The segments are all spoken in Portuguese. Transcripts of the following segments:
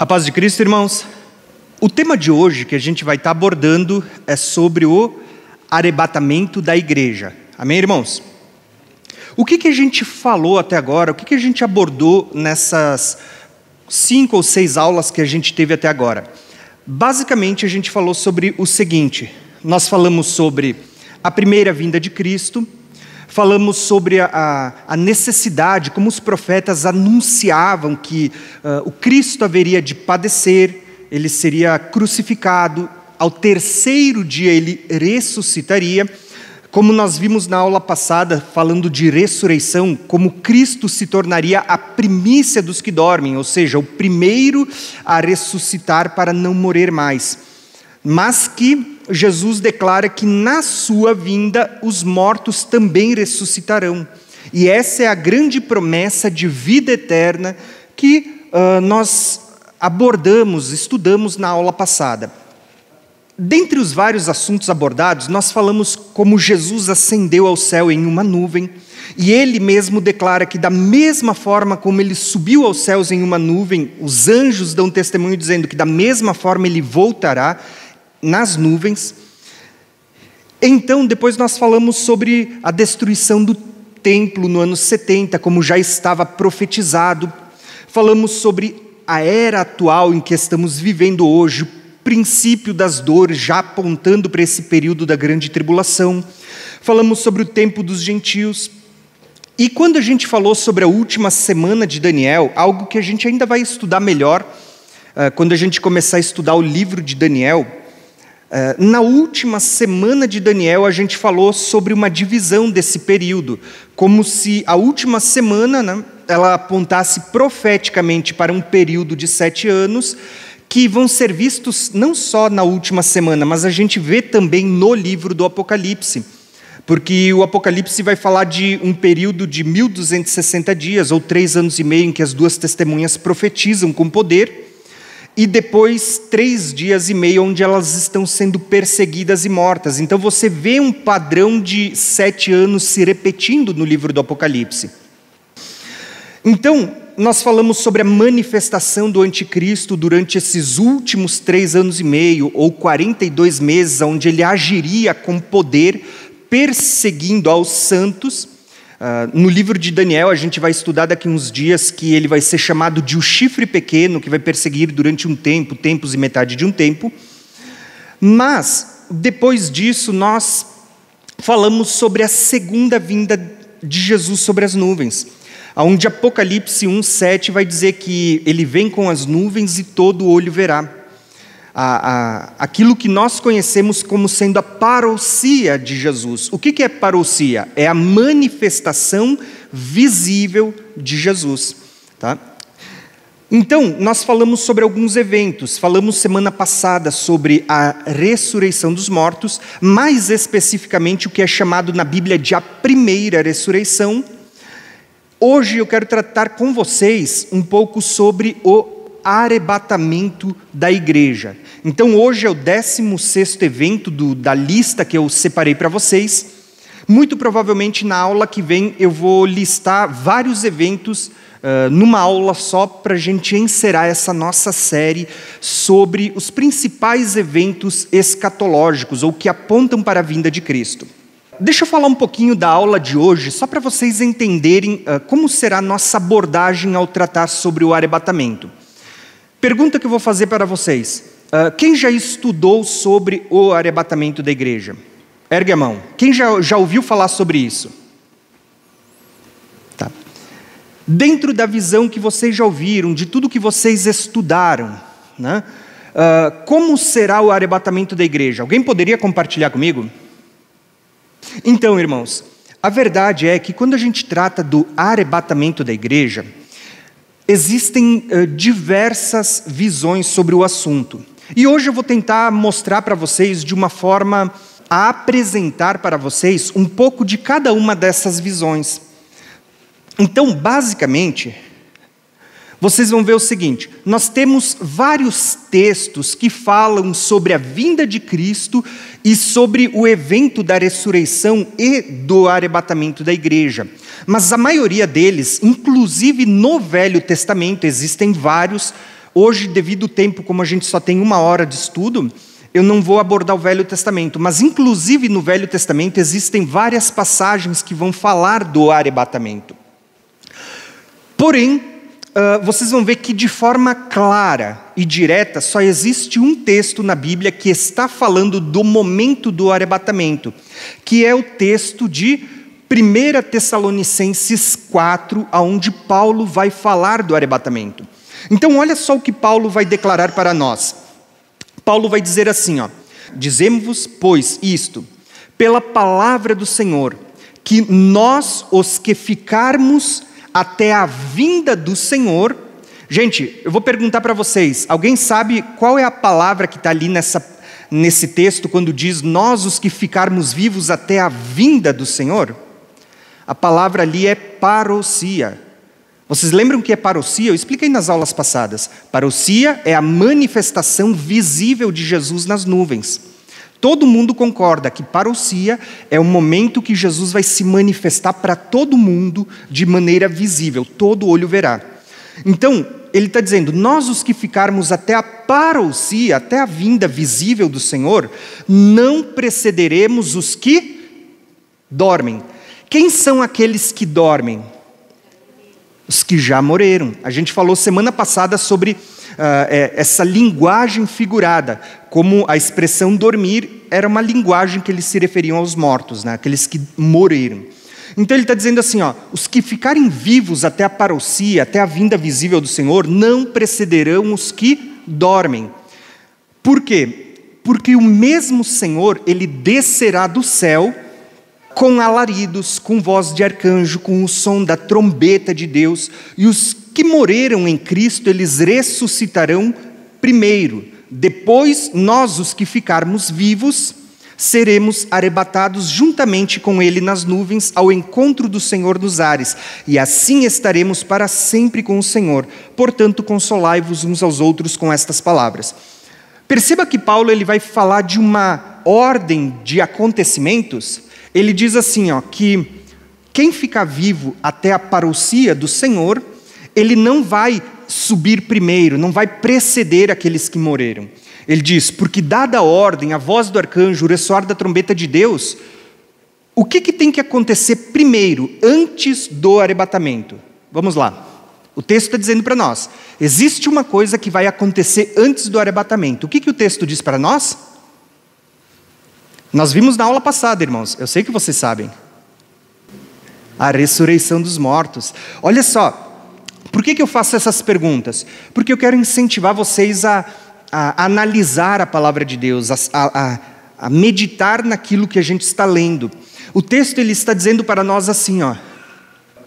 A paz de Cristo, irmãos. O tema de hoje que a gente vai estar abordando é sobre o arrebatamento da igreja. Amém, irmãos? O que a gente falou até agora, o que a gente abordou nessas 5 ou 6 aulas que a gente teve até agora? Basicamente, a gente falou sobre o seguinte. Nós falamos sobre a primeira vinda de Cristo, falamos sobre a necessidade, como os profetas anunciavam que o Cristo haveria de padecer, ele seria crucificado, ao terceiro dia ele ressuscitaria. Como nós vimos na aula passada, falando de ressurreição, como Cristo se tornaria a primícia dos que dormem, ou seja, o primeiro a ressuscitar para não morrer mais. Mas que Jesus declara que na sua vinda os mortos também ressuscitarão. E essa é a grande promessa de vida eterna que nós abordamos, estudamos na aula passada. Dentre os vários assuntos abordados, nós falamos como Jesus ascendeu ao céu em uma nuvem, e ele mesmo declara que da mesma forma como ele subiu aos céus em uma nuvem, os anjos dão testemunho dizendo que da mesma forma ele voltará nas nuvens. Então, depois nós falamos sobre a destruição do templo no ano 70, como já estava profetizado. Falamos sobre a era atual em que estamos vivendo hoje, o princípio das dores, já apontando para esse período da grande tribulação. Falamos sobre o tempo dos gentios. E quando a gente falou sobre a última semana de Daniel, algo que a gente ainda vai estudar melhor, quando a gente começar a estudar o livro de Daniel, na última semana de Daniel, a gente falou sobre uma divisão desse período, como se a última semana, né, ela apontasse profeticamente para um período de 7 anos, que vão ser vistos não só na última semana, mas a gente vê também no livro do Apocalipse, porque o Apocalipse vai falar de um período de 1260 dias, ou 3 anos e meio, em que as duas testemunhas profetizam com poder, e depois 3 dias e meio onde elas estão sendo perseguidas e mortas. Então você vê um padrão de 7 anos se repetindo no livro do Apocalipse. Então, nós falamos sobre a manifestação do anticristo durante esses últimos 3 anos e meio, ou 42 meses, onde ele agiria com poder, perseguindo aos santos. No livro de Daniel, a gente vai estudar daqui uns dias que ele vai ser chamado de o chifre pequeno, que vai perseguir durante um tempo, tempos e metade de um tempo. Mas, depois disso, nós falamos sobre a segunda vinda de Jesus sobre as nuvens, onde Apocalipse 1:7 vai dizer que ele vem com as nuvens e todo olho verá. Aquilo que nós conhecemos como sendo a parousia de Jesus. O que é parousia? É a manifestação visível de Jesus, tá? Então, nós falamos sobre alguns eventos. Falamos semana passada sobre a ressurreição dos mortos, mais especificamente o que é chamado na Bíblia de a primeira ressurreição. Hoje eu quero tratar com vocês um pouco sobre o arrebatamento da igreja. Então hoje é o 16º evento da lista que eu separei para vocês. Muito provavelmente na aula que vem eu vou listar vários eventos numa aula só para a gente encerrar essa nossa série sobre os principais eventos escatológicos ou que apontam para a vinda de Cristo. Deixa eu falar um pouquinho da aula de hoje, só para vocês entenderem como será a nossa abordagem ao tratar sobre o arrebatamento. Pergunta que eu vou fazer para vocês. Quem já estudou sobre o arrebatamento da igreja? Ergue a mão. Quem já ouviu falar sobre isso? Tá. Dentro da visão que vocês já ouviram, de tudo que vocês estudaram, né? Como será o arrebatamento da igreja? Alguém poderia compartilhar comigo? Então, irmãos, a verdade é que quando a gente trata do arrebatamento da igreja, existem diversas visões sobre o assunto. E hoje eu vou tentar mostrar para vocês, de uma forma a apresentar para vocês, um pouco de cada uma dessas visões. Então, basicamente, vocês vão ver o seguinte. Nós temos vários textos que falam sobre a vinda de Cristo e sobre o evento da ressurreição e do arrebatamento da igreja. Mas a maioria deles, inclusive no Velho Testamento, existem vários Hoje, devido ao tempo, como a gente só tem uma hora de estudo, eu não vou abordar o Velho Testamento, mas inclusive no Velho Testamento existem várias passagens que vão falar do arrebatamento. Porém, vocês vão ver que de forma clara e direta só existe um texto na Bíblia que está falando do momento do arrebatamento, que é o texto de 1 Tessalonicenses 4, onde Paulo vai falar do arrebatamento. Então olha só o que Paulo vai declarar para nós. Paulo vai dizer assim, ó: dizemos-vos, pois, isto, pela palavra do Senhor, que nós, os que ficarmos até a vinda do Senhor... Gente, eu vou perguntar para vocês, alguém sabe qual é a palavra que está ali nesse texto, quando diz, nós, os que ficarmos vivos até a vinda do Senhor? A palavra ali é parousia. Vocês lembram que é parousia? Eu expliquei nas aulas passadas. Parousia é a manifestação visível de Jesus nas nuvens. Todo mundo concorda que parousia é o momento que Jesus vai se manifestar para todo mundo de maneira visível. Todo olho verá. Então, ele está dizendo, nós os que ficarmos até a parousia, até a vinda visível do Senhor, não precederemos os que dormem. Quem são aqueles que dormem? Os que já morreram. A gente falou semana passada sobre essa linguagem figurada, como a expressão dormir era uma linguagem que eles se referiam aos mortos, né? Aqueles que morreram. Então ele está dizendo assim, ó, os que ficarem vivos até a parousia, até a vinda visível do Senhor, não precederão os que dormem. Por quê? Porque o mesmo Senhor, ele descerá do céu com alaridos, com voz de arcanjo, com o som da trombeta de Deus, e os que morreram em Cristo, eles ressuscitarão primeiro. Depois, nós, os que ficarmos vivos, seremos arrebatados juntamente com ele nas nuvens, ao encontro do Senhor nos ares, e assim estaremos para sempre com o Senhor. Portanto, consolai-vos uns aos outros com estas palavras. Perceba que Paulo ele vai falar de uma ordem de acontecimentos. Ele diz assim, ó, que quem ficar vivo até a parousia do Senhor, ele não vai subir primeiro, não vai preceder aqueles que morreram. Ele diz, porque dada a ordem, a voz do arcanjo, o ressoar da trombeta de Deus, o que tem que acontecer primeiro, antes do arrebatamento? Vamos lá. O texto está dizendo para nós, existe uma coisa que vai acontecer antes do arrebatamento. O que o texto diz para nós? Nós vimos na aula passada, irmãos. Eu sei que vocês sabem. A ressurreição dos mortos. Olha só. Por que eu faço essas perguntas? Porque eu quero incentivar vocês a analisar a palavra de Deus, a meditar naquilo que a gente está lendo. O texto ele está dizendo para nós assim, ó: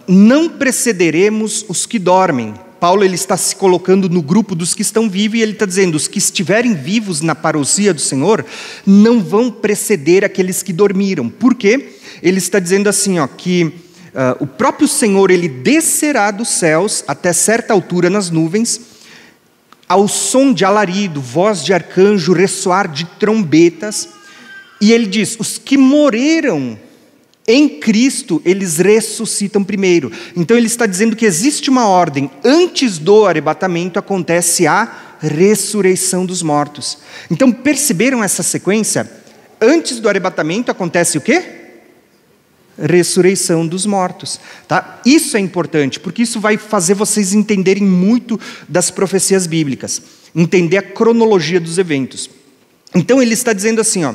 não precederemos os que dormem. Paulo ele está se colocando no grupo dos que estão vivos e ele está dizendo, os que estiverem vivos na parousia do Senhor não vão preceder aqueles que dormiram. Por quê? Ele está dizendo assim, ó, que o próprio Senhor ele descerá dos céus até certa altura nas nuvens, ao som de alarido, voz de arcanjo, ressoar de trombetas. E ele diz, os que morreram em Cristo, eles ressuscitam primeiro. Então ele está dizendo que existe uma ordem. Antes do arrebatamento acontece a ressurreição dos mortos. Então perceberam essa sequência? Antes do arrebatamento acontece o quê? Ressurreição dos mortos. Tá? Isso é importante, porque isso vai fazer vocês entenderem muito das profecias bíblicas. Entender a cronologia dos eventos. Então ele está dizendo assim, ó: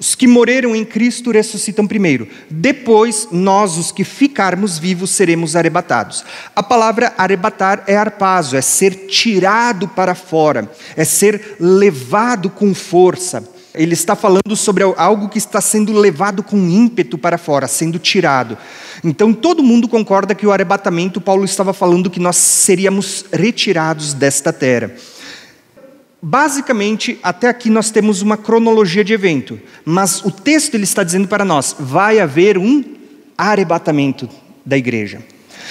os que morreram em Cristo ressuscitam primeiro. Depois, nós, os que ficarmos vivos, seremos arrebatados. A palavra arrebatar é harpazo, é ser tirado para fora, é ser levado com força. Ele está falando sobre algo que está sendo levado com ímpeto para fora, sendo tirado. Então, todo mundo concorda que o arrebatamento, Paulo estava falando que nós seríamos retirados desta terra. Basicamente, até aqui nós temos uma cronologia de evento, mas o texto ele está dizendo para nós, vai haver um arrebatamento da igreja.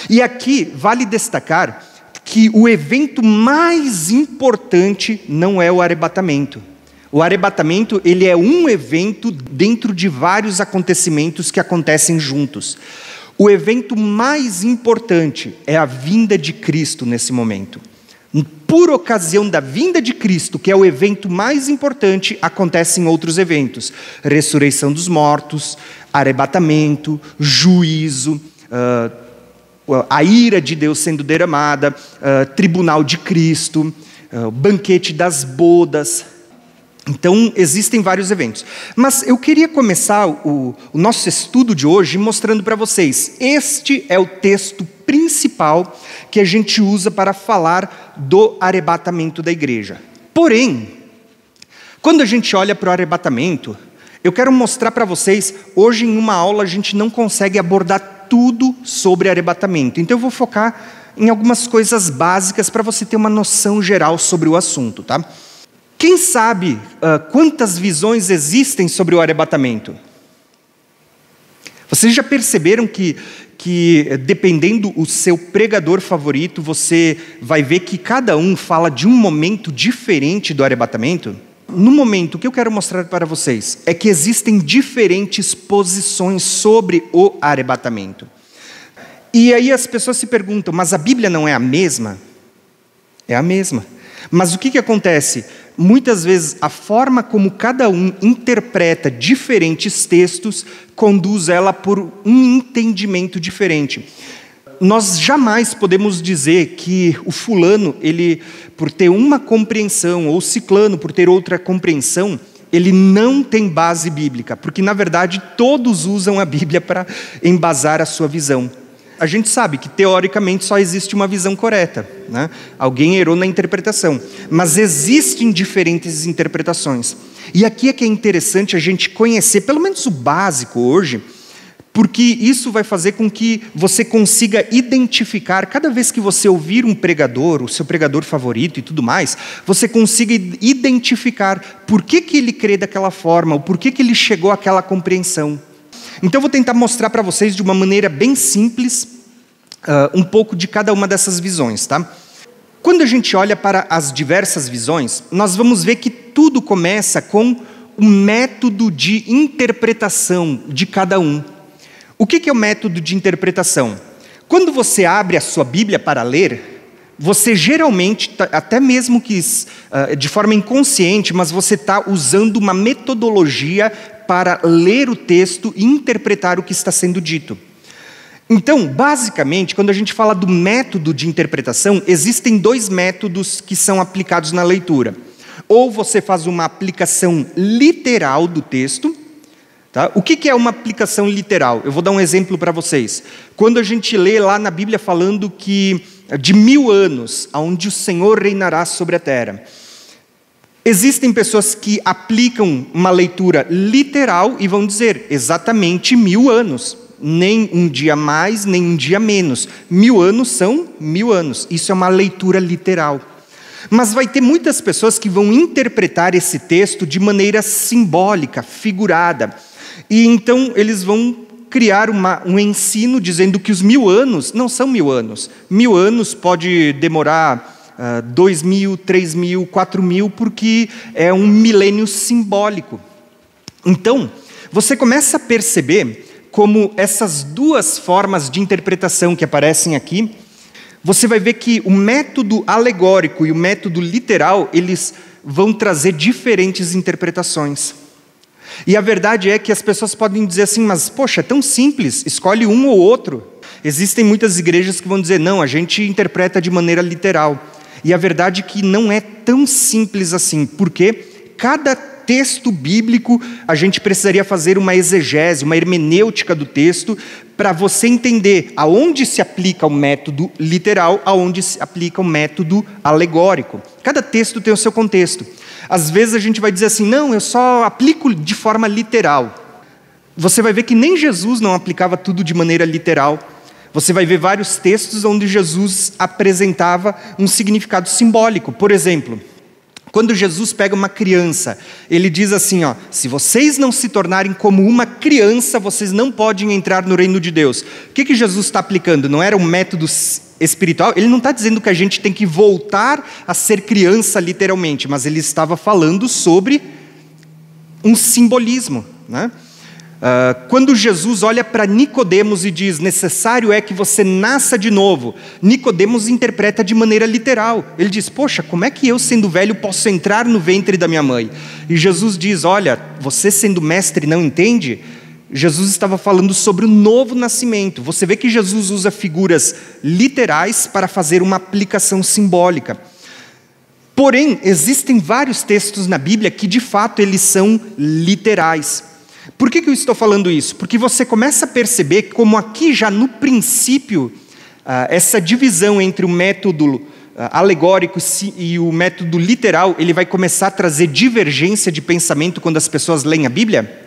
E aqui vale destacar que o evento mais importante não é o arrebatamento. O arrebatamento ele é um evento dentro de vários acontecimentos que acontecem juntos. O evento mais importante é a vinda de Cristo nesse momento. Por ocasião da vinda de Cristo, que é o evento mais importante, acontecem outros eventos. Ressurreição dos mortos, arrebatamento, juízo, a ira de Deus sendo derramada, tribunal de Cristo, banquete das bodas. Então, existem vários eventos. Mas eu queria começar o nosso estudo de hoje mostrando para vocês. Este é o texto principal que a gente usa para falar do arrebatamento da igreja. Porém, quando a gente olha para o arrebatamento, eu quero mostrar para vocês, hoje em uma aula a gente não consegue abordar tudo sobre arrebatamento. Então eu vou focar em algumas coisas básicas para você ter uma noção geral sobre o assunto, tá? Quem sabe quantas visões existem sobre o arrebatamento? Vocês já perceberam que dependendo do seu pregador favorito, você vai ver que cada um fala de um momento diferente do arrebatamento? No momento, o que eu quero mostrar para vocês é que existem diferentes posições sobre o arrebatamento. E aí as pessoas se perguntam, mas a Bíblia não é a mesma? É a mesma. Mas o que acontece? Muitas vezes a forma como cada um interpreta diferentes textos conduz ela por um entendimento diferente. Nós jamais podemos dizer que o fulano, ele, por ter uma compreensão, ou o ciclano, por ter outra compreensão, ele não tem base bíblica, porque na verdade todos usam a Bíblia para embasar a sua visão. A gente sabe que, teoricamente, só existe uma visão correta, né? Alguém errou na interpretação. Mas existem diferentes interpretações. E aqui é que é interessante a gente conhecer, pelo menos o básico hoje, porque isso vai fazer com que você consiga identificar, cada vez que você ouvir um pregador, o seu pregador favorito e tudo mais, você consiga identificar por que ele crê daquela forma, ou por que ele chegou àquela compreensão. Então, eu vou tentar mostrar para vocês, de uma maneira bem simples, um pouco de cada uma dessas visões, tá? Quando a gente olha para as diversas visões, nós vamos ver que tudo começa com o método de interpretação de cada um. O que é o método de interpretação? Quando você abre a sua Bíblia para ler, você geralmente, até mesmo que de forma inconsciente, mas você está usando uma metodologia para ler o texto e interpretar o que está sendo dito. Então, basicamente, quando a gente fala do método de interpretação, existem dois métodos que são aplicados na leitura. Ou você faz uma aplicação literal do texto. Tá? O que é uma aplicação literal? Eu vou dar um exemplo para vocês. Quando a gente lê lá na Bíblia falando que de 1000 anos, onde o Senhor reinará sobre a terra. Existem pessoas que aplicam uma leitura literal e vão dizer exatamente 1000 anos. Nem um dia mais, nem um dia menos. 1000 anos são 1000 anos. Isso é uma leitura literal. Mas vai ter muitas pessoas que vão interpretar esse texto de maneira simbólica, figurada. E então eles vão criar um ensino dizendo que os 1000 anos não são 1000 anos. 1000 anos pode demorar 2000, 3000, 4000, porque é um milênio simbólico. Então, você começa a perceber como essas duas formas de interpretação que aparecem aqui, você vai ver que o método alegórico e o método literal, eles vão trazer diferentes interpretações. E a verdade é que as pessoas podem dizer assim, mas, poxa, é tão simples, escolhe um ou outro. Existem muitas igrejas que vão dizer, não, a gente interpreta de maneira literal. E a verdade é que não é tão simples assim, porque cada texto bíblico a gente precisaria fazer uma exegese, uma hermenêutica do texto, para você entender aonde se aplica o método literal, aonde se aplica o método alegórico. Cada texto tem o seu contexto. Às vezes a gente vai dizer assim, não, eu só aplico de forma literal. Você vai ver que nem Jesus não aplicava tudo de maneira literal. Você vai ver vários textos onde Jesus apresentava um significado simbólico. Por exemplo, quando Jesus pega uma criança, ele diz assim, ó, se vocês não se tornarem como uma criança, vocês não podem entrar no reino de Deus. O que Jesus está aplicando? Não era um método espiritual? Ele não está dizendo que a gente tem que voltar a ser criança literalmente, mas ele estava falando sobre um simbolismo, né? Quando Jesus olha para Nicodemos e diz, necessário é que você nasça de novo, Nicodemos interpreta de maneira literal. Ele diz, poxa, como é que eu, sendo velho, posso entrar no ventre da minha mãe? E Jesus diz, olha, você sendo mestre não entende? Jesus estava falando sobre o novo nascimento. Você vê que Jesus usa figuras literais para fazer uma aplicação simbólica. Porém, existem vários textos na Bíblia que de fato eles são literais. Por que eu estou falando isso? Porque você começa a perceber como aqui já no princípio, essa divisão entre o método alegórico e o método literal, ele vai começar a trazer divergência de pensamento quando as pessoas leem a Bíblia.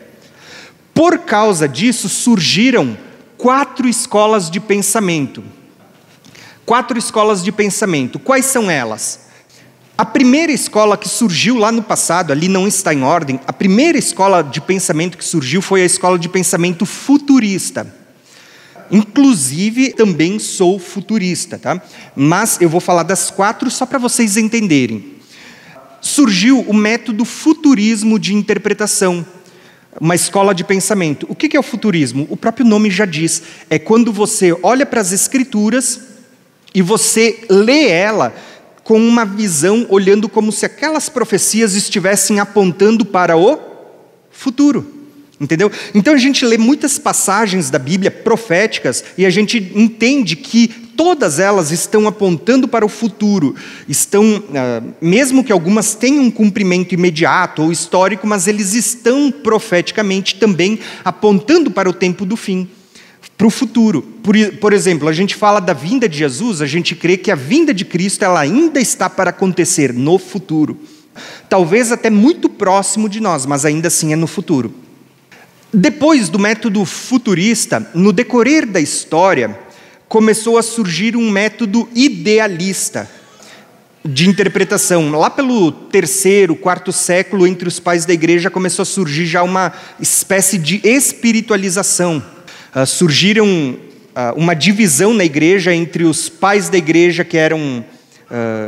Por causa disso, surgiram 4 escolas de pensamento. 4 escolas de pensamento. Quais são elas? A primeira escola que surgiu lá no passado, ali não está em ordem, a primeira escola de pensamento que surgiu foi a escola de pensamento futurista. Inclusive, também sou futurista, tá? Mas eu vou falar das 4 só para vocês entenderem. Surgiu o método futurismo de interpretação, uma escola de pensamento. O que é o futurismo? O próprio nome já diz. É quando você olha para as Escrituras e você lê ela com uma visão, olhando como se aquelas profecias estivessem apontando para o futuro. Entendeu? Então a gente lê muitas passagens da Bíblia proféticas e a gente entende que todas elas estão apontando para o futuro. Estão, mesmo que algumas tenham um cumprimento imediato ou histórico, mas eles estão profeticamente também apontando para o tempo do fim, para o futuro. Por exemplo, a gente fala da vinda de Jesus, a gente crê que a vinda de Cristo ela ainda está para acontecer no futuro. Talvez até muito próximo de nós, mas ainda assim é no futuro. Depois do método futurista, no decorrer da história, começou a surgir um método idealista de interpretação. Lá pelo terceiro, quarto século, entre os pais da igreja, começou a surgir já uma espécie de espiritualização. Surgiram uma divisão na igreja entre os pais da igreja que eram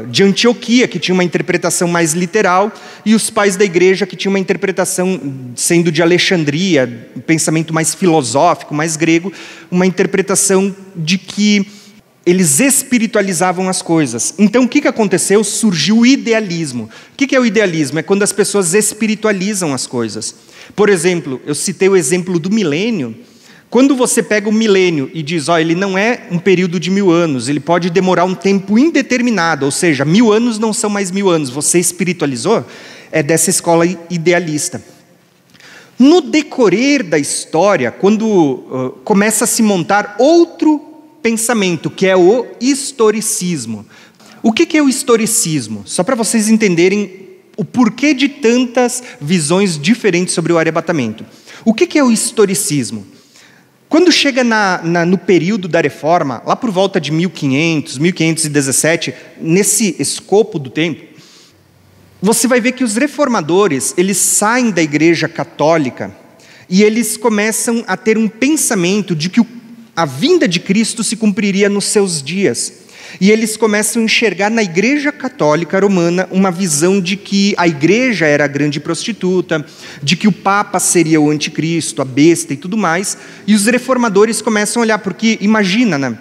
de Antioquia, que tinha uma interpretação mais literal, e os pais da igreja que tinham uma interpretação, sendo de Alexandria, um pensamento mais filosófico, mais grego, uma interpretação de que eles espiritualizavam as coisas. Então, o que aconteceu? Surgiu o idealismo. O que é o idealismo? É quando as pessoas espiritualizam as coisas. Por exemplo, eu citei o exemplo do milênio. Quando você pega o milênio e diz, ó, ele não é um período de 1000 anos, ele pode demorar um tempo indeterminado, ou seja, 1000 anos não são mais 1000 anos, você espiritualizou? É dessa escola idealista. No decorrer da história, quando começa a se montar outro pensamento, que é o historicismo. O que é o historicismo? Só para vocês entenderem o porquê de tantas visões diferentes sobre o arrebatamento. O que é o historicismo? Quando chega no período da Reforma, lá por volta de 1500, 1517, nesse escopo do tempo, você vai ver que os reformadores, eles saem da Igreja Católica e eles começam a ter um pensamento de que a vinda de Cristo se cumpriria nos seus dias. E eles começam a enxergar na Igreja Católica Romana uma visão de que a igreja era a grande prostituta, de que o Papa seria o anticristo, a besta e tudo mais. E os reformadores começam a olhar, porque imagina, né?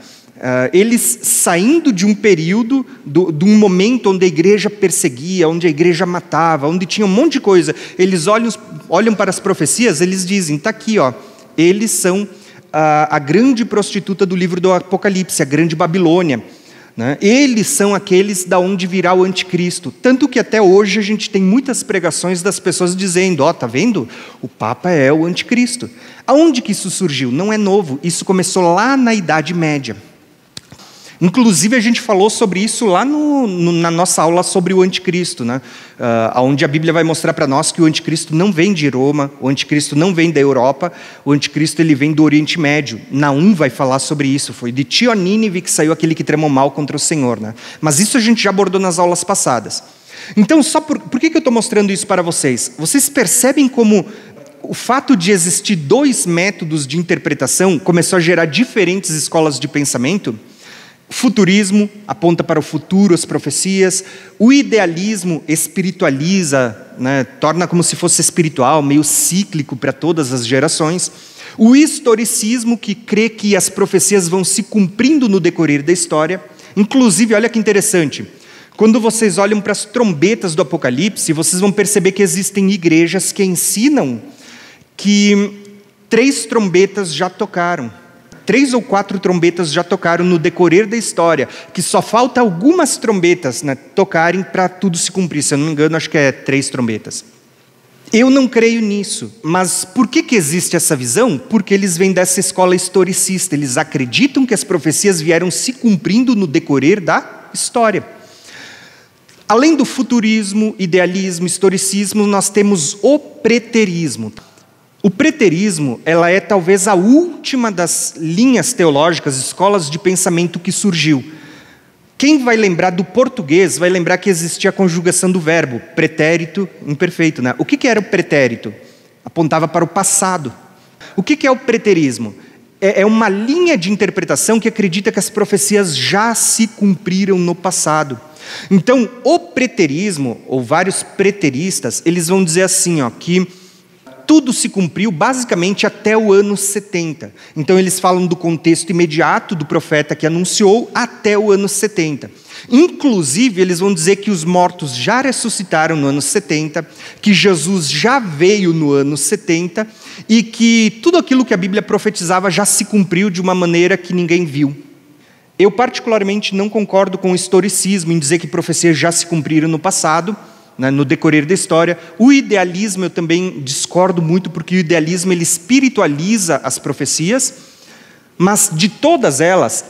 Eles saindo de um período, de um momento onde a igreja perseguia, onde a igreja matava, onde tinha um monte de coisa. Eles olham para as profecias, eles dizem, está aqui, ó, eles são a grande prostituta do livro do Apocalipse, a grande Babilônia. Né? Eles são aqueles da onde virá o anticristo. Tanto que até hoje a gente tem muitas pregações das pessoas dizendo, ó, tá vendo? O Papa é o anticristo. Aonde que isso surgiu? Não é novo. Isso começou lá na Idade Média. Inclusive a gente falou sobre isso lá na nossa aula sobre o anticristo, né? Onde a Bíblia vai mostrar para nós que o anticristo não vem de Roma, o anticristo não vem da Europa, o anticristo ele vem do Oriente Médio. Naum vai falar sobre isso, foi de Tiro a Nínive que saiu aquele que tramou mal contra o Senhor, né? Mas isso a gente já abordou nas aulas passadas. Então, por que eu estou mostrando isso para vocês? Vocês percebem como o fato de existir 2 métodos de interpretação começou a gerar diferentes escolas de pensamento? futurismo aponta para o futuro, as profecias. O idealismo espiritualiza, né, torna como se fosse espiritual, meio cíclico para todas as gerações. O historicismo, que crê que as profecias vão se cumprindo no decorrer da história. Inclusive, olha que interessante, quando vocês olham para as trombetas do Apocalipse, vocês vão perceber que existem igrejas que ensinam que 3 trombetas já tocaram. 3 ou 4 trombetas já tocaram no decorrer da história, que só falta algumas trombetas, né, tocarem para tudo se cumprir. Se eu não me engano, acho que é 3 trombetas. Eu não creio nisso, mas por que existe essa visão? Porque eles vêm dessa escola historicista, eles acreditam que as profecias vieram se cumprindo no decorrer da história. Além do futurismo, idealismo, historicismo, nós temos o preterismo. O preterismo, ela é talvez a última das linhas teológicas, escolas de pensamento que surgiu. Quem vai lembrar do português vai lembrar que existia a conjugação do verbo pretérito imperfeito, né? O que era o pretérito? Apontava para o passado. O que é o preterismo? É uma linha de interpretação que acredita que as profecias já se cumpriram no passado. Então, o preterismo, ou vários preteristas, eles vão dizer assim, ó, que tudo se cumpriu basicamente até o ano 70. Então eles falam do contexto imediato do profeta que anunciou até o ano 70. Inclusive eles vão dizer que os mortos já ressuscitaram no ano 70, que Jesus já veio no ano 70 e que tudo aquilo que a Bíblia profetizava já se cumpriu de uma maneira que ninguém viu. Eu particularmente não concordo com o historicismo em dizer que profecias já se cumpriram no passado, no decorrer da história. O idealismo eu também discordo muito, porque o idealismo ele espiritualiza as profecias, mas de todas elas,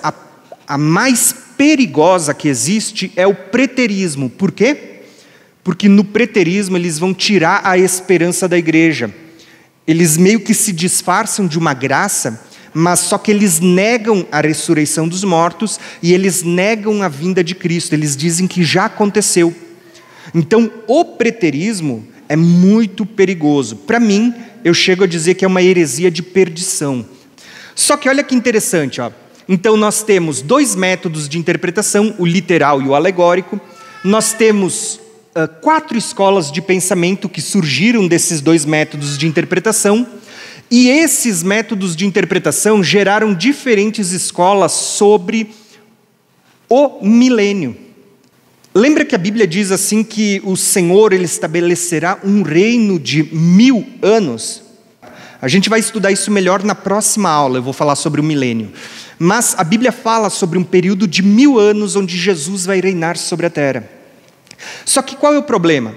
a mais perigosa que existe é o preterismo. Por quê? Porque no preterismo eles vão tirar a esperança da igreja. Eles meio que se disfarçam de uma graça, mas só que eles negam a ressurreição dos mortos e eles negam a vinda de Cristo. Eles dizem que já aconteceu. Então, o preterismo é muito perigoso. Para mim, eu chego a dizer que é uma heresia de perdição. Só que olha que interessante, ó. Então, nós temos 2 métodos de interpretação, o literal e o alegórico. Nós temos 4 escolas de pensamento que surgiram desses 2 métodos de interpretação. E esses métodos de interpretação geraram diferentes escolas sobre o milênio. Lembra que a Bíblia diz assim que o Senhor ele estabelecerá um reino de 1000 anos? A gente vai estudar isso melhor na próxima aula, eu vou falar sobre o milênio. Mas a Bíblia fala sobre um período de 1000 anos onde Jesus vai reinar sobre a terra. Só que qual é o problema?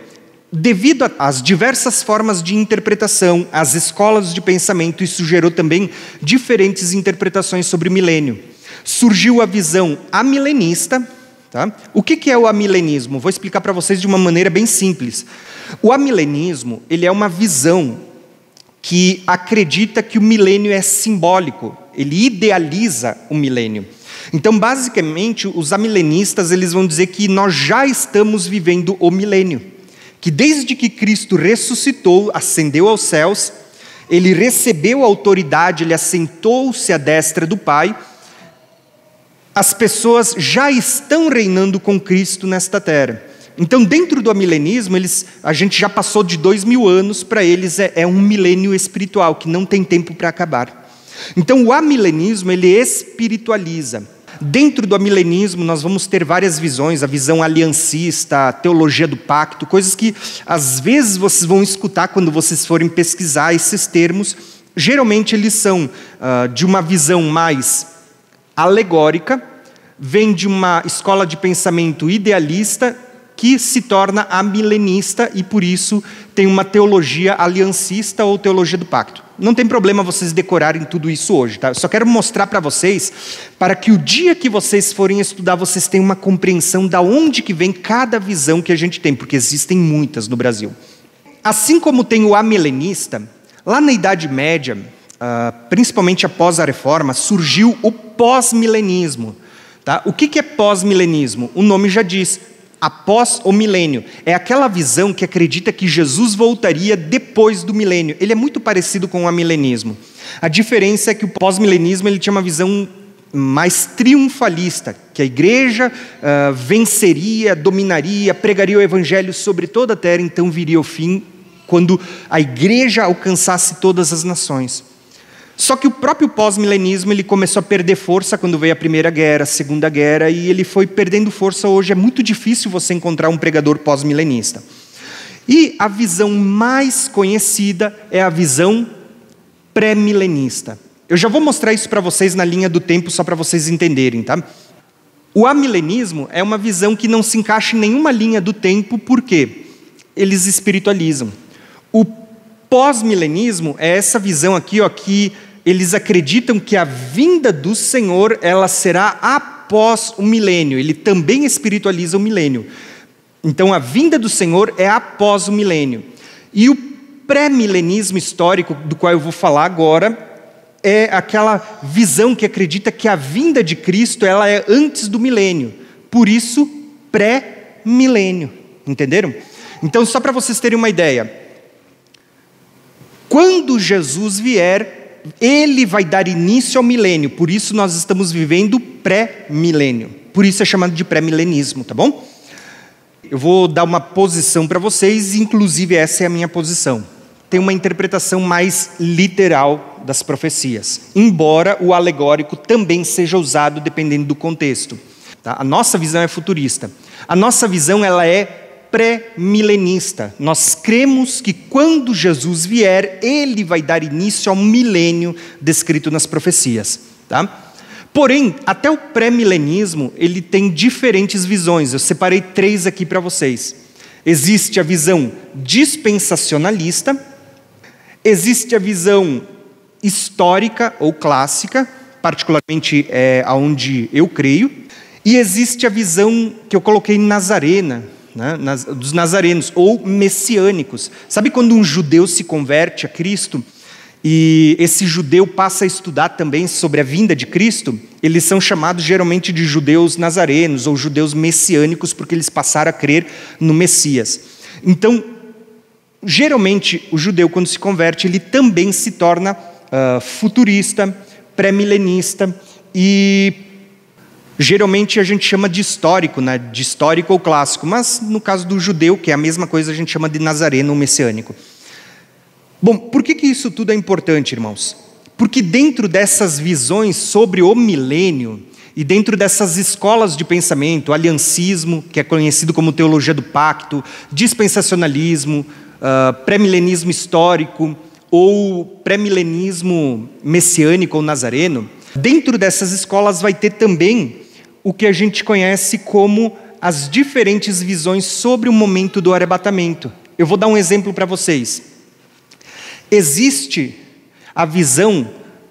Devido às diversas formas de interpretação, às escolas de pensamento, isso gerou também diferentes interpretações sobre o milênio. Surgiu a visão amilenista. Tá? O que é o amilenismo? Vou explicar para vocês de uma maneira bem simples. O amilenismo ele é uma visão que acredita que o milênio é simbólico. Ele idealiza o milênio. Então, basicamente, os amilenistas eles vão dizer que nós já estamos vivendo o milênio. Que desde que Cristo ressuscitou, ascendeu aos céus, ele recebeu a autoridade, ele assentou-se à destra do Pai, as pessoas já estão reinando com Cristo nesta terra. Então, dentro do amilenismo, a gente já passou de 2000 anos, para eles é um milênio espiritual, que não tem tempo para acabar. Então, o amilenismo, ele espiritualiza. Dentro do amilenismo, nós vamos ter várias visões, a visão aliancista, a teologia do pacto, coisas que, às vezes, vocês vão escutar quando vocês forem pesquisar esses termos. Geralmente, eles são de uma visão mais alegórica, vem de uma escola de pensamento idealista que se torna amilenista e, por isso, tem uma teologia aliancista ou teologia do pacto. Não tem problema vocês decorarem tudo isso hoje, tá? Eu só quero mostrar para vocês, para que o dia que vocês forem estudar, vocês tenham uma compreensão de onde que vem cada visão que a gente tem, porque existem muitas no Brasil. Assim como tem o amilenista, lá na Idade Média, principalmente após a Reforma, surgiu o pós-milenismo. Tá? O que é pós-milenismo? O nome já diz, após o milênio. É aquela visão que acredita que Jesus voltaria depois do milênio. Ele é muito parecido com o amilenismo. A diferença é que o pós-milenismo ele tinha uma visão mais triunfalista, que a igreja venceria, dominaria, pregaria o evangelho sobre toda a terra, então viria o fim quando a igreja alcançasse todas as nações. Só que o próprio pós-milenismo ele começou a perder força quando veio a Primeira Guerra, a Segunda Guerra, e ele foi perdendo força. Hoje é muito difícil você encontrar um pregador pós-milenista. E a visão mais conhecida é a visão pré-milenista. Eu já vou mostrar isso para vocês na linha do tempo, só para vocês entenderem, tá? O amilenismo é uma visão que não se encaixa em nenhuma linha do tempo, porque eles espiritualizam. O pós-milenismo é essa visão aqui, ó, que eles acreditam que a vinda do Senhor ela será após o milênio. Ele também espiritualiza o milênio. Então, a vinda do Senhor é após o milênio. E o pré-milenismo histórico, do qual eu vou falar agora, é aquela visão que acredita que a vinda de Cristo ela é antes do milênio. Por isso, pré-milênio. Entenderam? Então, só para vocês terem uma ideia. Quando Jesus vier, ele vai dar início ao milênio. Por isso, nós estamos vivendo pré-milênio. Por isso é chamado de pré-milenismo, tá bom? Eu vou dar uma posição para vocês, inclusive essa é a minha posição. Tem uma interpretação mais literal das profecias, embora o alegórico também seja usado dependendo do contexto. Tá? A nossa visão é futurista. A nossa visão ela é pré-milenista. Nós cremos que quando Jesus vier, ele vai dar início ao milênio descrito nas profecias. Tá? Porém, até o pré-milenismo ele tem diferentes visões. Eu separei três aqui para vocês. Existe a visão dispensacionalista. Existe a visão histórica ou clássica, particularmente aonde eu creio. E existe a visão que eu coloquei nazarena, né, dos nazarenos, ou messiânicos. Sabe quando um judeu se converte a Cristo e esse judeu passa a estudar também sobre a vinda de Cristo? Eles são chamados geralmente de judeus nazarenos ou judeus messiânicos porque eles passaram a crer no Messias. Então, geralmente, o judeu, quando se converte, ele também se torna futurista, pré-milenista e, geralmente, a gente chama de histórico, né? De histórico ou clássico. Mas, no caso do judeu, que é a mesma coisa, a gente chama de nazareno ou messiânico. Bom, por que isso tudo é importante, irmãos? Porque dentro dessas visões sobre o milênio e dentro dessas escolas de pensamento, aliancismo, que é conhecido como teologia do pacto, dispensacionalismo, pré-milenismo histórico ou pré-milenismo messiânico ou nazareno, dentro dessas escolas vai ter também o que a gente conhece como as diferentes visões sobre o momento do arrebatamento. Eu vou dar um exemplo para vocês. Existe a visão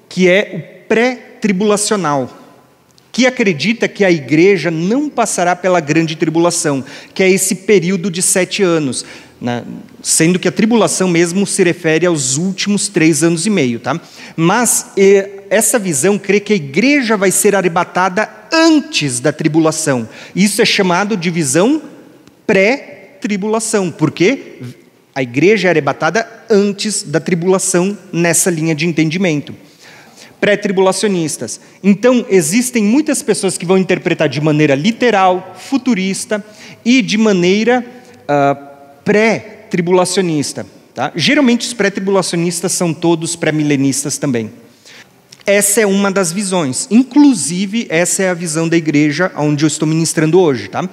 que é o pré-tribulacional, que acredita que a igreja não passará pela grande tribulação, que é esse período de 7 anos, né? Sendo que a tribulação mesmo se refere aos últimos 3 anos e meio. Tá? Mas essa visão crê que a igreja vai ser arrebatada antes da tribulação. Isso é chamado de visão pré-tribulação, porque a igreja é arrebatada antes da tribulação nessa linha de entendimento. Pré-tribulacionistas. Então, existem muitas pessoas que vão interpretar de maneira literal, futurista e de maneira pré-tribulacionista. Tá? Geralmente, os pré-tribulacionistas são todos pré-milenistas também. Essa é uma das visões. Inclusive, essa é a visão da igreja onde eu estou ministrando hoje. Tá?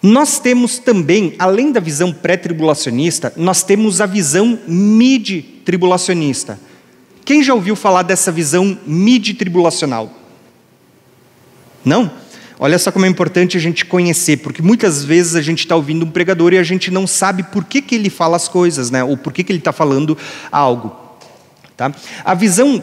Nós temos também, além da visão pré-tribulacionista, nós temos a visão mid-tribulacionista. Quem já ouviu falar dessa visão mid-tribulacional? Não? Olha só como é importante a gente conhecer, porque muitas vezes a gente está ouvindo um pregador e a gente não sabe por que ele fala as coisas, né? Ou por que ele está falando algo. Tá? A visão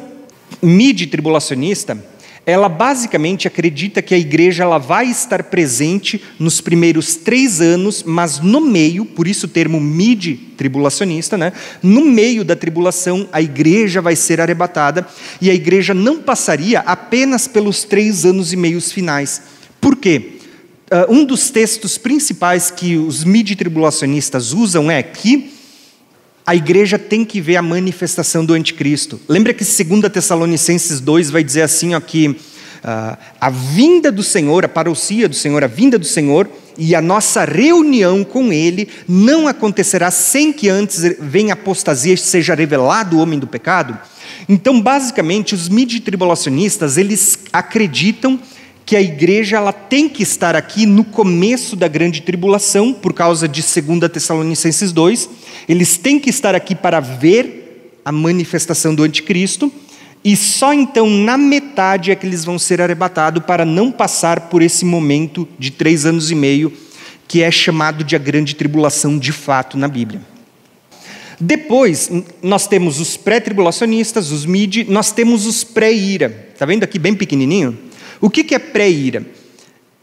mid-tribulacionista, ela basicamente acredita que a igreja ela vai estar presente nos primeiros 3 anos, mas no meio, por isso o termo mid-tribulacionista, né? No meio da tribulação a igreja vai ser arrebatada e a igreja não passaria apenas pelos 3 anos e meios finais. Por quê? Um dos textos principais que os mid-tribulacionistas usam é que a igreja tem que ver a manifestação do anticristo. Lembra que 2 Tessalonicenses 2 vai dizer assim, ó, que a vinda do Senhor, a parousia do Senhor, a vinda do Senhor e a nossa reunião com Ele não acontecerá sem que antes venha apostasia e seja revelado o homem do pecado. Então, basicamente, os midi-tribulacionistas, eles acreditam que a igreja ela tem que estar aqui no começo da grande tribulação, por causa de 2 Tessalonicenses 2. Eles têm que estar aqui para ver a manifestação do anticristo, e só então na metade é que eles vão ser arrebatados para não passar por esse momento de 3 anos e meio, que é chamado de a grande tribulação de fato na Bíblia. Depois, nós temos os pré-tribulacionistas, os midi, nós temos os pré-ira. Está vendo aqui bem pequenininho? O que é pré-ira?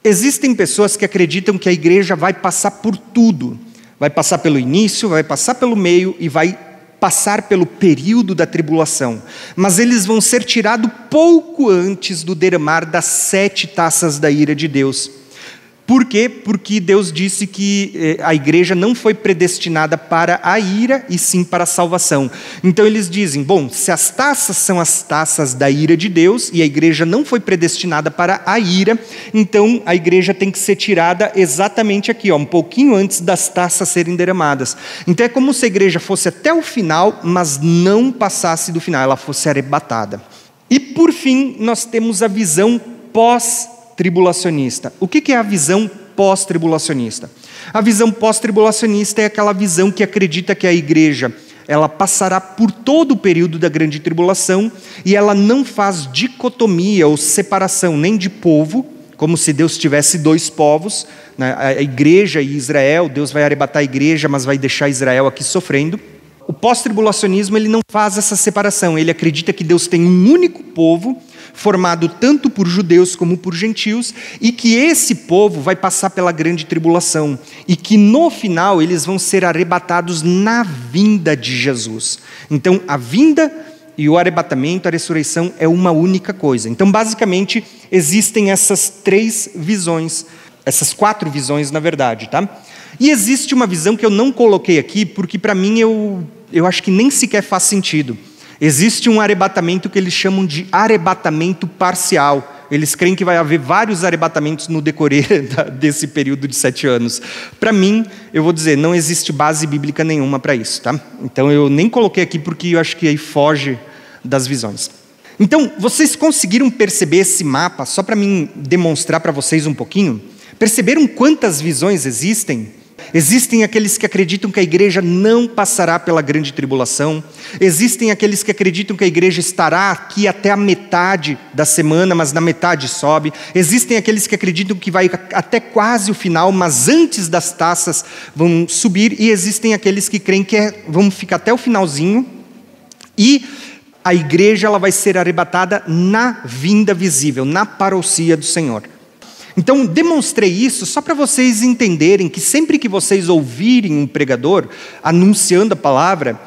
Existem pessoas que acreditam que a igreja vai passar por tudo. Vai passar pelo início, vai passar pelo meio e vai passar pelo período da tribulação. Mas eles vão ser tirados pouco antes do derramar das 7 taças da ira de Deus. Por quê? Porque Deus disse que a igreja não foi predestinada para a ira, e sim para a salvação. Então eles dizem, bom, se as taças são as taças da ira de Deus, e a igreja não foi predestinada para a ira, então a igreja tem que ser tirada exatamente aqui, ó, um pouquinho antes das taças serem derramadas. Então é como se a igreja fosse até o final, mas não passasse do final, ela fosse arrebatada. E por fim, nós temos a visão pós-tribulacionista. O que é a visão pós-tribulacionista? A visão pós-tribulacionista é aquela visão que acredita que a igreja ela passará por todo o período da grande tribulação e ela não faz dicotomia ou separação nem de povo, como se Deus tivesse 2 povos, né? A igreja e Israel. Deus vai arrebatar a igreja, mas vai deixar Israel aqui sofrendo. O pós-tribulacionismo ele não faz essa separação. Ele acredita que Deus tem um único povo, formado tanto por judeus como por gentios, e que esse povo vai passar pela grande tribulação, e que no final eles vão ser arrebatados na vinda de Jesus. Então a vinda e o arrebatamento, a ressurreição, é uma única coisa. Então basicamente existem essas 3 visões, essas 4 visões na verdade, tá? E existe uma visão que eu não coloquei aqui, porque para mim eu acho que nem sequer faz sentido. Existe um arrebatamento que eles chamam de arrebatamento parcial. Eles creem que vai haver vários arrebatamentos no decorrer desse período de 7 anos. Para mim, eu vou dizer, não existe base bíblica nenhuma para isso, tá? Então eu nem coloquei aqui porque eu acho que aí foge das visões. Então, vocês conseguiram perceber esse mapa, só para mim demonstrar para vocês um pouquinho? Perceberam quantas visões existem? Existem aqueles que acreditam que a igreja não passará pela grande tribulação. Existem aqueles que acreditam que a igreja estará aqui até a metade da semana, mas na metade sobe. Existem aqueles que acreditam que vai até quase o final, mas antes das taças vão subir. E existem aqueles que creem que vão ficar até o finalzinho. E a igreja ela vai ser arrebatada na vinda visível, na parousia do Senhor. Então, demonstrei isso só para vocês entenderem que sempre que vocês ouvirem um pregador anunciando a palavra,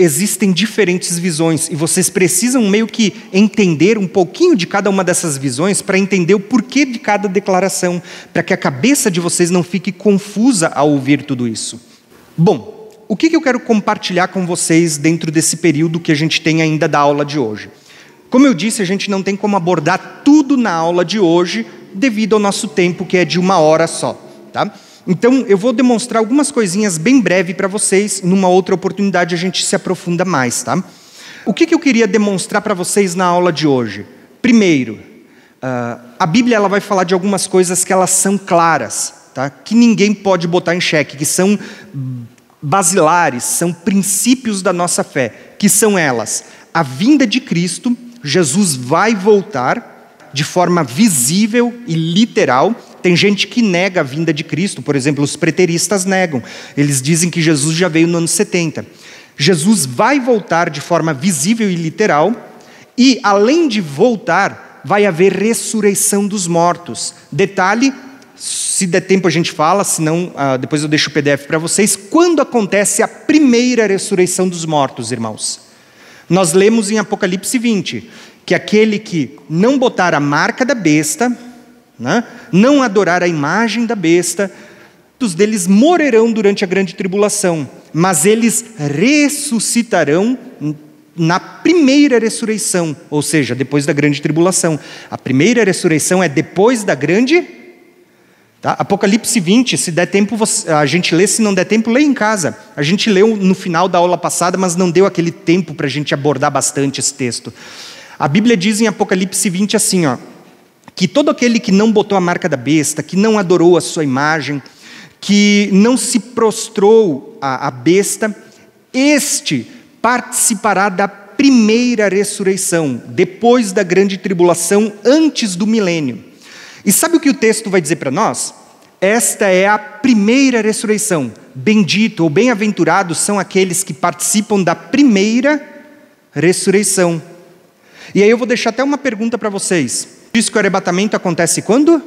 existem diferentes visões. E vocês precisam meio que entender um pouquinho de cada uma dessas visões para entender o porquê de cada declaração, para que a cabeça de vocês não fique confusa ao ouvir tudo isso. Bom, o que eu quero compartilhar com vocês dentro desse período que a gente tem ainda da aula de hoje? Como eu disse, a gente não tem como abordar tudo na aula de hoje, devido ao nosso tempo, que é de 1 hora só, tá? Então, eu vou demonstrar algumas coisinhas bem breve para vocês. Numa outra oportunidade, a gente se aprofunda mais, tá? O que eu queria demonstrar para vocês na aula de hoje? Primeiro, a Bíblia ela vai falar de algumas coisas que elas são claras, tá? Que ninguém pode botar em xeque, que são basilares, são princípios da nossa fé, que são elas. A vinda de Cristo, Jesus vai voltar de forma visível e literal. Tem gente que nega a vinda de Cristo, por exemplo, os preteristas negam. Eles dizem que Jesus já veio no ano 70. Jesus vai voltar de forma visível e literal, e além de voltar, vai haver ressurreição dos mortos. Detalhe, se der tempo a gente fala, senão depois eu deixo o PDF para vocês. Quando acontece a primeira ressurreição dos mortos, irmãos? Nós lemos em Apocalipse 20... que aquele que não botar a marca da besta, né, não adorar a imagem da besta, muitos deles morrerão durante a grande tribulação, mas eles ressuscitarão na primeira ressurreição, ou seja, depois da grande tribulação. A primeira ressurreição é depois da grande, tá? Apocalipse 20, se der tempo a gente lê, se não der tempo, lê em casa. A gente leu no final da aula passada, mas não deu aquele tempo para a gente abordar bastante esse texto. A Bíblia diz em Apocalipse 20 assim, ó, que todo aquele que não botou a marca da besta, que não adorou a sua imagem, que não se prostrou à besta, este participará da primeira ressurreição, depois da grande tribulação, antes do milênio. E sabe o que o texto vai dizer para nós? Esta é a primeira ressurreição. Bendito ou bem-aventurados são aqueles que participam da primeira ressurreição. E aí eu vou deixar até uma pergunta para vocês. Diz que o arrebatamento acontece quando?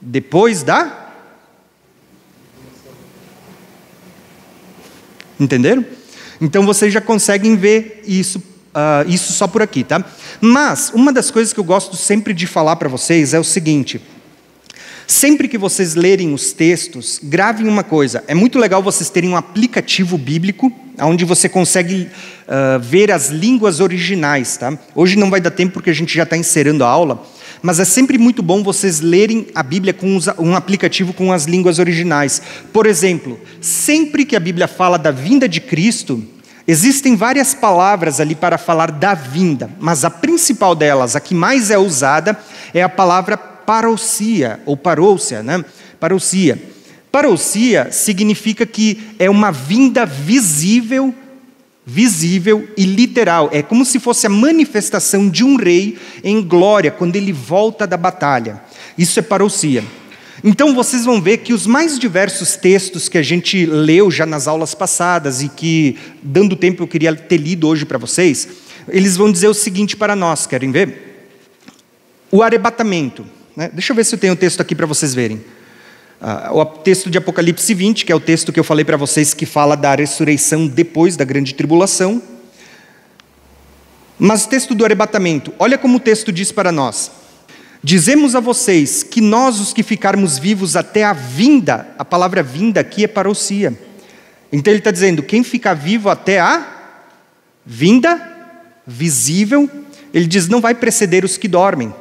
Depois da? Entenderam? Então vocês já conseguem ver isso só por aqui, tá? Mas uma das coisas que eu gosto sempre de falar para vocês é o seguinte. Sempre que vocês lerem os textos, gravem uma coisa. É muito legal vocês terem um aplicativo bíblico, onde você consegue ver as línguas originais, tá? Hoje não vai dar tempo porque a gente já está encerrando a aula, mas é sempre muito bom vocês lerem a Bíblia com um aplicativo com as línguas originais. Por exemplo, sempre que a Bíblia fala da vinda de Cristo, existem várias palavras ali para falar da vinda, mas a principal delas, a que mais é usada, é a palavra parousia, ou parousia, né? Parousia. Parousia significa que é uma vinda visível e literal. É como se fosse a manifestação de um rei em glória, quando ele volta da batalha. Isso é parousia. Então vocês vão ver que os mais diversos textos que a gente leu já nas aulas passadas e que, dando tempo, eu queria ter lido hoje para vocês, eles vão dizer o seguinte para nós, querem ver? O arrebatamento. Deixa eu ver se eu tenho o texto aqui para vocês verem. O texto de Apocalipse 20, que é o texto que eu falei para vocês, que fala da ressurreição depois da grande tribulação. Mas o texto do arrebatamento, olha como o texto diz para nós. Dizemos a vocês que nós, os que ficarmos vivos até a vinda, a palavra vinda aqui é parousia. Então ele está dizendo, quem ficar vivo até a vinda, visível, ele diz, não vai preceder os que dormem.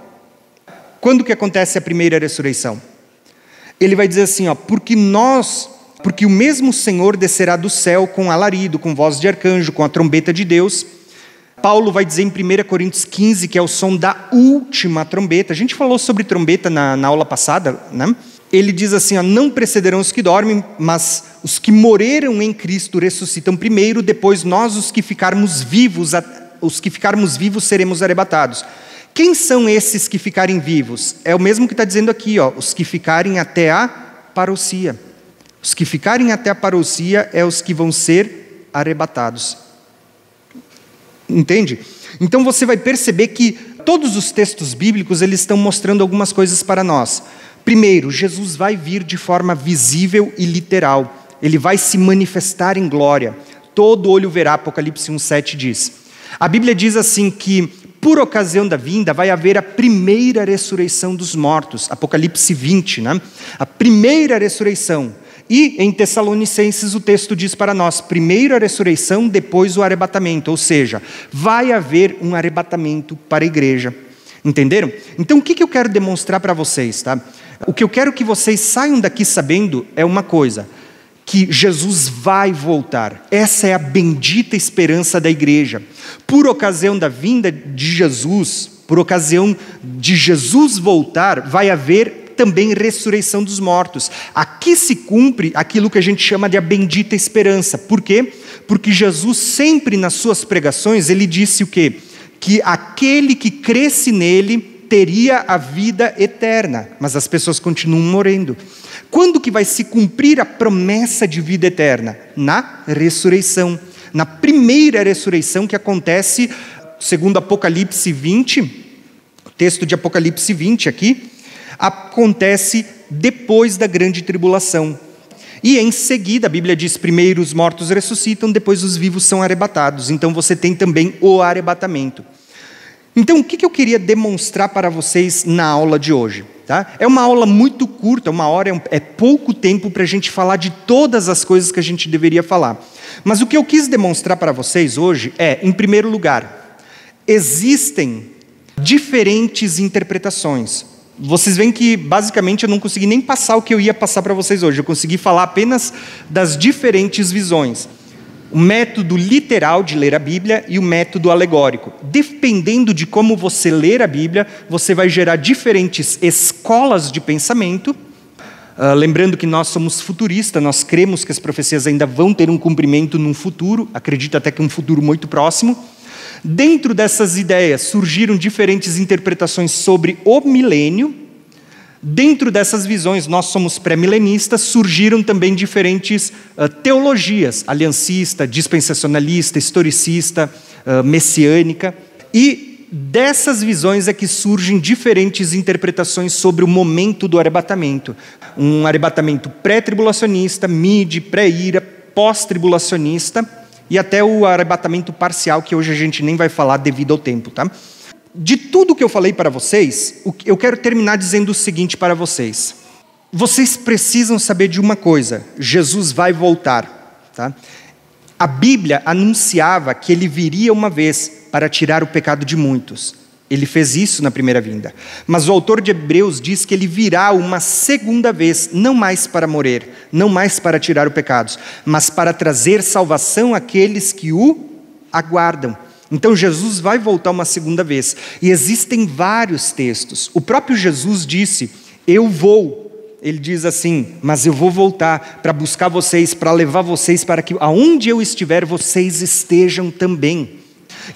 Quando que acontece a primeira ressurreição? Ele vai dizer assim, ó, porque o mesmo Senhor descerá do céu com alarido, com voz de arcanjo, com a trombeta de Deus. Paulo vai dizer em 1 Coríntios 15, que é o som da última trombeta. A gente falou sobre trombeta na aula passada, né? Ele diz assim, ó, não precederão os que dormem, mas os que morreram em Cristo ressuscitam primeiro, depois nós, os que ficarmos vivos, seremos arrebatados. Quem são esses que ficarem vivos? É o mesmo que está dizendo aqui, ó, os que ficarem até a parousia. Os que ficarem até a parousia é os que vão ser arrebatados. Entende? Então você vai perceber que todos os textos bíblicos eles estão mostrando algumas coisas para nós. Primeiro, Jesus vai vir de forma visível e literal. Ele vai se manifestar em glória. Todo olho verá, Apocalipse 1,7 diz. A Bíblia diz assim que por ocasião da vinda, vai haver a primeira ressurreição dos mortos. Apocalipse 20, né? A primeira ressurreição. E em Tessalonicenses o texto diz para nós, primeiro a ressurreição, depois o arrebatamento. Ou seja, vai haver um arrebatamento para a igreja. Entenderam? Então o que eu quero demonstrar para vocês? Tá? O que eu quero que vocês saiam daqui sabendo é uma coisa. Que Jesus vai voltar. Essa é a bendita esperança da igreja. Por ocasião da vinda de Jesus, por ocasião de Jesus voltar, vai haver também ressurreição dos mortos. Aqui se cumpre aquilo que a gente chama de a bendita esperança. Por quê? Porque Jesus sempre nas suas pregações, ele disse o quê? Que aquele que cresce nele teria a vida eterna, mas as pessoas continuam morrendo. Quando que vai se cumprir a promessa de vida eterna? Na ressurreição. Na primeira ressurreição que acontece, segundo Apocalipse 20, o texto de Apocalipse 20 aqui, acontece depois da grande tribulação. E em seguida, a Bíblia diz, primeiro os mortos ressuscitam, depois os vivos são arrebatados. Então você tem também o arrebatamento. Então, o que eu queria demonstrar para vocês na aula de hoje? Tá? É uma aula muito curta, uma hora é pouco tempo para a gente falar de todas as coisas que a gente deveria falar. Mas o que eu quis demonstrar para vocês hoje é, em primeiro lugar, existem diferentes interpretações. Vocês veem que, basicamente, eu não consegui nem passar o que eu ia passar para vocês hoje. Eu consegui falar apenas das diferentes visões. O método literal de ler a Bíblia e o método alegórico. Dependendo de como você ler a Bíblia, você vai gerar diferentes escolas de pensamento. Lembrando que nós somos futuristas, nós cremos que as profecias ainda vão ter um cumprimento num futuro, acredito até que um futuro muito próximo. Dentro dessas ideias surgiram diferentes interpretações sobre o milênio. Dentro dessas visões, nós somos pré-milenistas, surgiram também diferentes teologias, aliancista, dispensacionalista, historicista, messiânica. E dessas visões é que surgem diferentes interpretações sobre o momento do arrebatamento. Um arrebatamento pré-tribulacionista, mid, pré-ira, pós-tribulacionista e até o arrebatamento parcial, que hoje a gente nem vai falar devido ao tempo, tá? De tudo que eu falei para vocês, eu quero terminar dizendo o seguinte para vocês. Vocês precisam saber de uma coisa: Jesus vai voltar. Tá? A Bíblia anunciava que ele viria uma vez para tirar o pecado de muitos. Ele fez isso na primeira vinda. Mas o autor de Hebreus diz que ele virá uma segunda vez, não mais para morrer, não mais para tirar o pecado, mas para trazer salvação àqueles que o aguardam. Então, Jesus vai voltar uma segunda vez. E existem vários textos. O próprio Jesus disse, eu vou. Ele diz assim, mas eu vou voltar para buscar vocês, para levar vocês para que aonde eu estiver, vocês estejam também.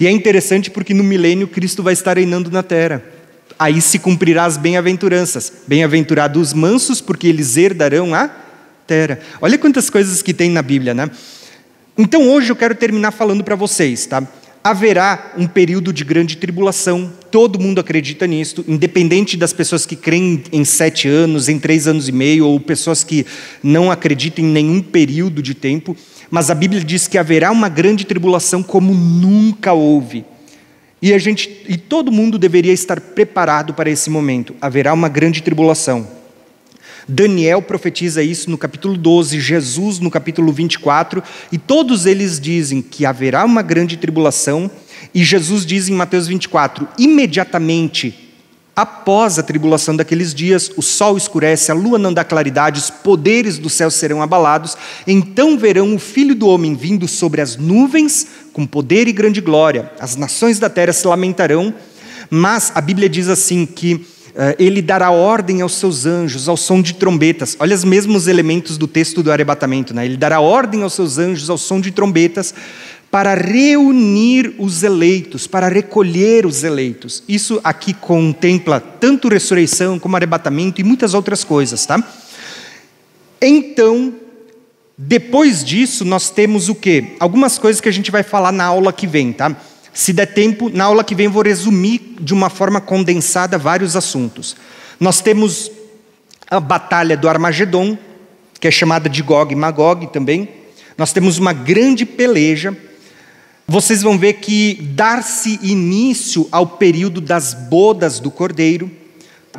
E é interessante porque no milênio Cristo vai estar reinando na terra. Aí se cumprirá as bem-aventuranças. Bem-aventurados os mansos, porque eles herdarão a terra. Olha quantas coisas que tem na Bíblia, né? Então, hoje eu quero terminar falando para vocês, tá? Haverá um período de grande tribulação, todo mundo acredita nisto, independente das pessoas que creem em 7 anos, em 3 anos e meio, ou pessoas que não acreditam em nenhum período de tempo, mas a Bíblia diz que haverá uma grande tribulação como nunca houve. E todo mundo deveria estar preparado para esse momento. Haverá uma grande tribulação. Daniel profetiza isso no capítulo 12, Jesus no capítulo 24, e todos eles dizem que haverá uma grande tribulação, e Jesus diz em Mateus 24, imediatamente após a tribulação daqueles dias, o sol escurece, a lua não dá claridade, os poderes do céu serão abalados, então verão o Filho do Homem vindo sobre as nuvens, com poder e grande glória, as nações da terra se lamentarão, mas a Bíblia diz assim que ele dará ordem aos seus anjos, ao som de trombetas. Olha os mesmos elementos do texto do arrebatamento, né? Ele dará ordem aos seus anjos, ao som de trombetas, para reunir os eleitos, para recolher os eleitos. Isso aqui contempla tanto ressurreição como arrebatamento e muitas outras coisas, tá? Então, depois disso, nós temos o quê? Algumas coisas que a gente vai falar na aula que vem, tá? Se der tempo, na aula que vem eu vou resumir de uma forma condensada vários assuntos. Nós temos a batalha do Armagedon, que é chamada de Gog e Magog também. Nós temos uma grande peleja. Vocês vão ver que dar-se início ao período das bodas do Cordeiro.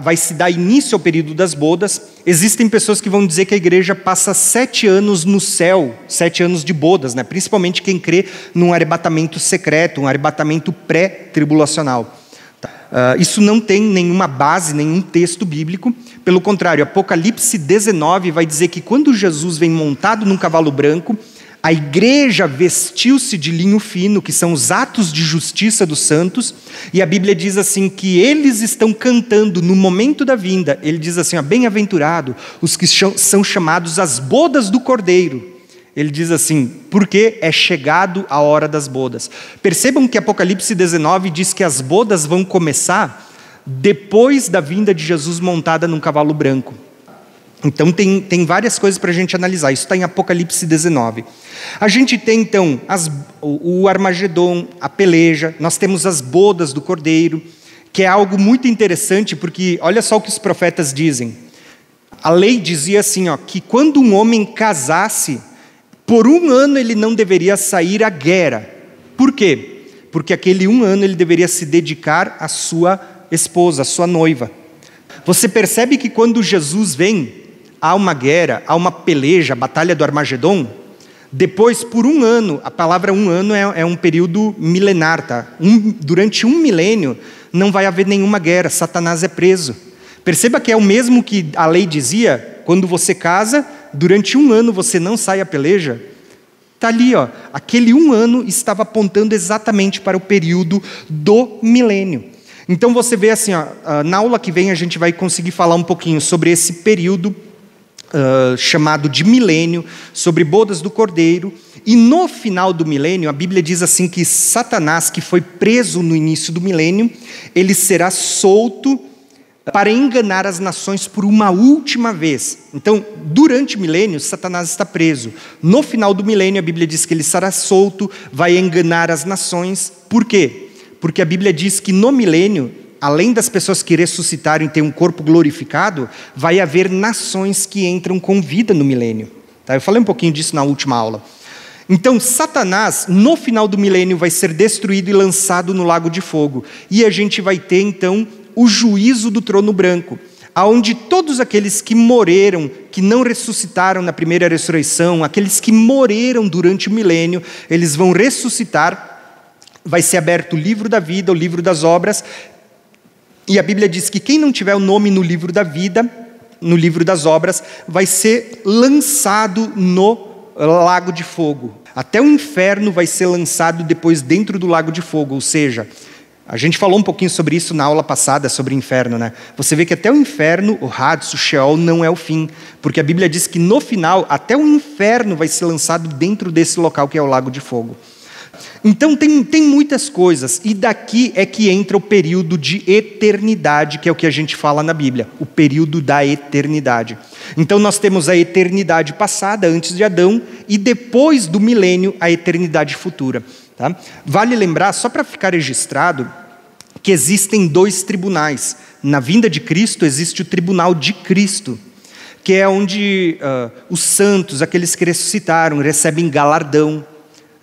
Vai se dar início ao período das bodas. Existem pessoas que vão dizer que a igreja passa 7 anos no céu, 7 anos de bodas, né? Principalmente quem crê num arrebatamento secreto, um arrebatamento pré-tribulacional. Isso não tem nenhuma base, nenhum texto bíblico. Pelo contrário, Apocalipse 19 vai dizer que quando Jesus vem montado num cavalo branco, a igreja vestiu-se de linho fino, que são os atos de justiça dos santos, e a Bíblia diz assim que eles estão cantando no momento da vinda. Ele diz assim, bem-aventurado os que são chamados às bodas do Cordeiro. Ele diz assim, porque é chegado a hora das bodas. Percebam que Apocalipse 19 diz que as bodas vão começar depois da vinda de Jesus montada num cavalo branco. Então, tem várias coisas para a gente analisar. Isso está em Apocalipse 19. A gente tem, então, o Armagedon, a peleja. Nós temos as bodas do Cordeiro, que é algo muito interessante, porque olha só o que os profetas dizem. A lei dizia assim, ó, que quando um homem casasse, por 1 ano ele não deveria sair à guerra. Por quê? porque aquele um ano ele deveria se dedicar à sua esposa, à sua noiva. Você percebe que quando Jesus vem, há uma guerra, há uma peleja, a batalha do Armagedon. Depois, por um ano, a palavra um ano é um período milenar, tá? Durante um milênio não vai haver nenhuma guerra, Satanás é preso. Perceba que é o mesmo que a lei dizia, quando você casa, durante um ano você não sai à peleja. Está ali, ó, aquele um ano estava apontando exatamente para o período do milênio. Então você vê assim, ó, na aula que vem a gente vai conseguir falar um pouquinho sobre esse período chamado de milênio, sobre bodas do Cordeiro, e no final do milênio, a Bíblia diz assim que Satanás, que foi preso no início do milênio, ele será solto para enganar as nações por uma última vez. Então, durante o milênio, Satanás está preso. No final do milênio, a Bíblia diz que ele será solto, vai enganar as nações. Por quê? Porque a Bíblia diz que no milênio, além das pessoas que ressuscitarem e ter um corpo glorificado, vai haver nações que entram com vida no milênio. Tá? Eu falei um pouquinho disso na última aula. Então, Satanás, no final do milênio, vai ser destruído e lançado no lago de fogo. E a gente vai ter, então, o juízo do trono branco, aonde todos aqueles que morreram, que não ressuscitaram na primeira ressurreição, aqueles que morreram durante o milênio, eles vão ressuscitar, vai ser aberto o livro da vida, o livro das obras, e a Bíblia diz que quem não tiver o nome no livro da vida, no livro das obras, vai ser lançado no lago de fogo. Até o inferno vai ser lançado depois dentro do lago de fogo, ou seja, a gente falou um pouquinho sobre isso na aula passada, sobre o inferno, né? Você vê que até o inferno, o Hades, o Sheol, não é o fim. Porque a Bíblia diz que no final, até o inferno vai ser lançado dentro desse local que é o Lago de Fogo. Então tem muitas coisas. E daqui é que entra o período de eternidade, que é o que a gente fala na Bíblia. O período da eternidade. Então nós temos a eternidade passada, antes de Adão, e depois do milênio, a eternidade futura. Tá? Vale lembrar, só para ficar registrado, que existem dois tribunais. Na vinda de Cristo existe o tribunal de Cristo, que é onde os santos, aqueles que ressuscitaram, recebem galardão,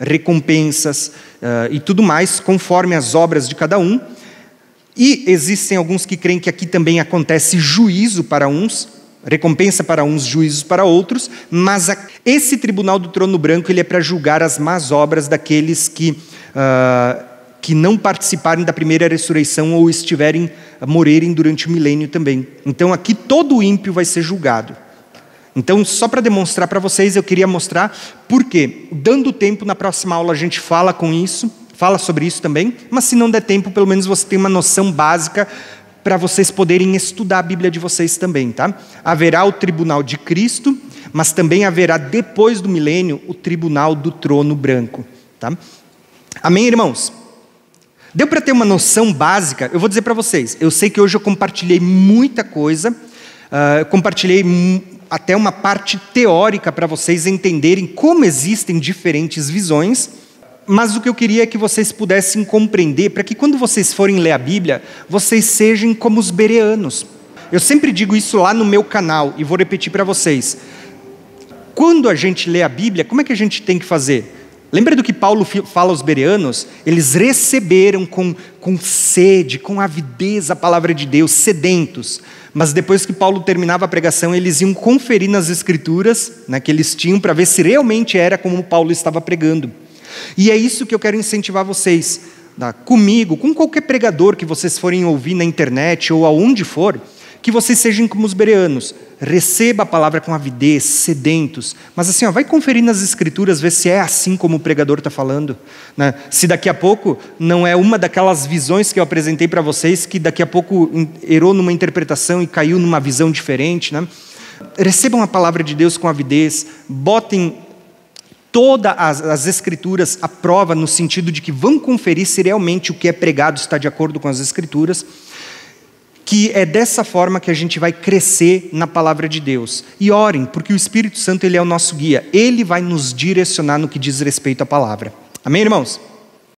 recompensas e tudo mais, conforme as obras de cada um. E existem alguns que creem que aqui também acontece juízo para uns, recompensa para uns, juízos para outros, mas esse tribunal do trono branco ele é para julgar as más obras daqueles que não participarem da primeira ressurreição ou estiverem morrerem durante o milênio também. Então aqui todo ímpio vai ser julgado. Então só para demonstrar para vocês, eu queria mostrar por quê. Dando tempo, na próxima aula a gente fala sobre isso também, mas se não der tempo, pelo menos você tem uma noção básica para vocês poderem estudar a Bíblia de vocês também, tá? Haverá o tribunal de Cristo, mas também haverá, depois do milênio, o tribunal do trono branco, tá? Amém, irmãos? Deu para ter uma noção básica? Eu vou dizer para vocês, eu sei que hoje eu compartilhei muita coisa, compartilhei até uma parte teórica para vocês entenderem como existem diferentes visões. Mas o que eu queria é que vocês pudessem compreender, para que quando vocês forem ler a Bíblia, vocês sejam como os bereanos. Eu sempre digo isso lá no meu canal, e vou repetir para vocês. Quando a gente lê a Bíblia, como é que a gente tem que fazer? Lembra do que Paulo fala aos bereanos? Eles receberam com sede, com avidez a palavra de Deus, sedentos. Mas depois que Paulo terminava a pregação, eles iam conferir nas escrituras, né, que eles tinham, para ver se realmente era como Paulo estava pregando. E é isso que eu quero incentivar vocês, tá? Comigo, com qualquer pregador que vocês forem ouvir na internet ou aonde for, que vocês sejam como os bereanos. Receba a palavra com avidez, sedentos. Mas assim, ó, vai conferir nas escrituras, ver se é assim como o pregador está falando, né? Se daqui a pouco não é uma daquelas visões que eu apresentei para vocês, que daqui a pouco errou numa interpretação e caiu numa visão diferente, né? Recebam a palavra de Deus com avidez, botem todas as escrituras à prova, no sentido de que vão conferir se realmente o que é pregado está de acordo com as escrituras, que é dessa forma que a gente vai crescer na palavra de Deus. E orem, porque o Espírito Santo ele é o nosso guia, ele vai nos direcionar no que diz respeito à palavra. Amém, irmãos?